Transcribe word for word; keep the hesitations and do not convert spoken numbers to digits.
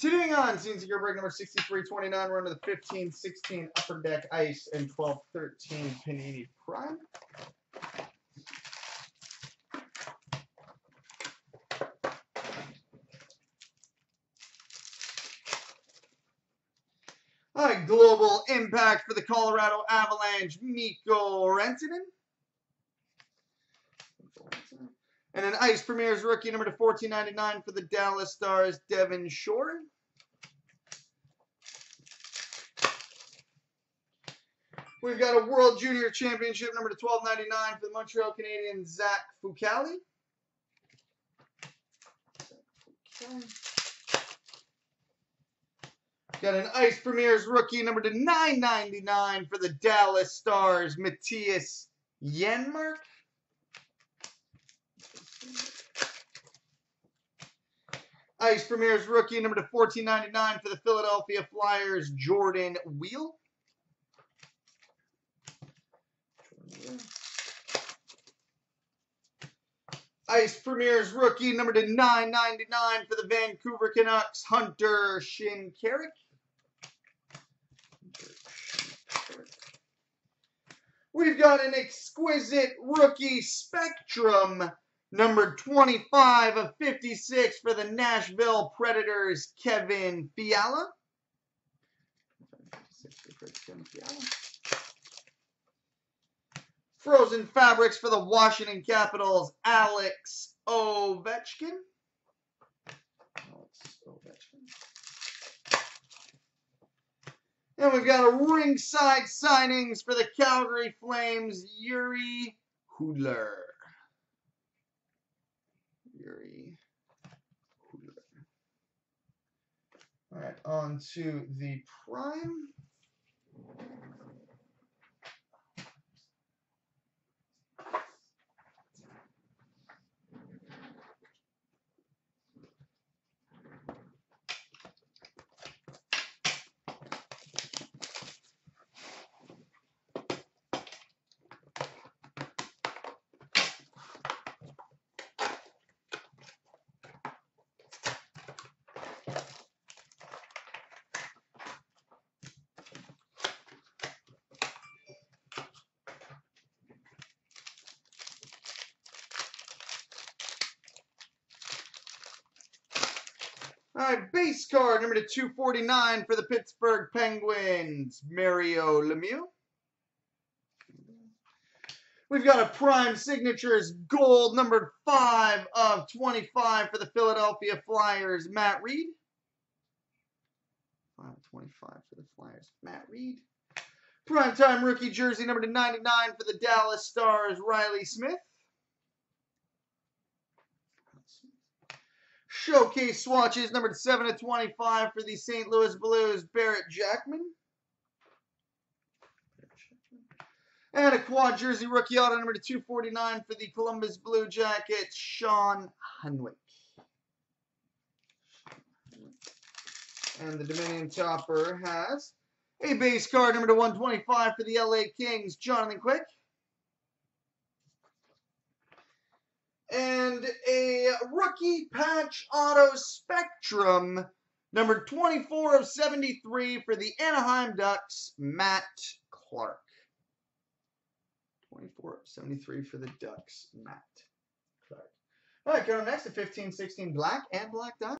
Continuing on, seems like your break number sixty-three twenty-nine. We're under the fifteen sixteen Upper Deck Ice and twelve thirteen Panini Prime. A global impact for the Colorado Avalanche, Mikko Rantanen. And an Ice Premier's rookie number to fourteen ninety-nine for the Dallas Stars, Devin Shore. We've got a World Junior Championship number to twelve ninety-nine for the Montreal Canadiens, Zach Foucali. Got an Ice Premier's rookie number to nine ninety-nine for the Dallas Stars, Matthias Yenmark. Ice Premier's rookie number to fourteen ninety-nine for the Philadelphia Flyers, Jordan Wheel. Ice Premier's rookie number to nine ninety-nine for the Vancouver Canucks, Hunter Shin Carrick. We've got an exquisite rookie spectrum number twenty-five of fifty-six for the Nashville Predators, Kevin Fiala. Frozen Fabrics for the Washington Capitals, Alex Ovechkin. Alex Ovechkin. And we've got a ringside signings for the Calgary Flames, Yuri Hudler. Yuri Hudler. All right, on to the Prime. All right, base card number to two forty-nine for the Pittsburgh Penguins, Mario Lemieux. We've got a Prime Signatures gold number five of twenty-five for the Philadelphia Flyers, Matt Reed. five of twenty-five for the Flyers, Matt Reed. Primetime rookie jersey number to ninety-nine for the Dallas Stars, Riley Smith. Showcase swatches numbered seven of twenty-five for the Saint Louis Blues, Barrett Jackman. And a quad jersey rookie auto number to two forty-nine for the Columbus Blue Jackets, Sean Hunwick. And the Dominion Topper has a base card number to one twenty-five for the L A Kings, Jonathan Quick. And a rookie patch auto spectrum, number twenty-four of seventy-three for the Anaheim Ducks, Matt Clark. twenty-four of seventy-three for the Ducks, Matt Clark. All right, going next to fifteen sixteen Black and Black Diamond.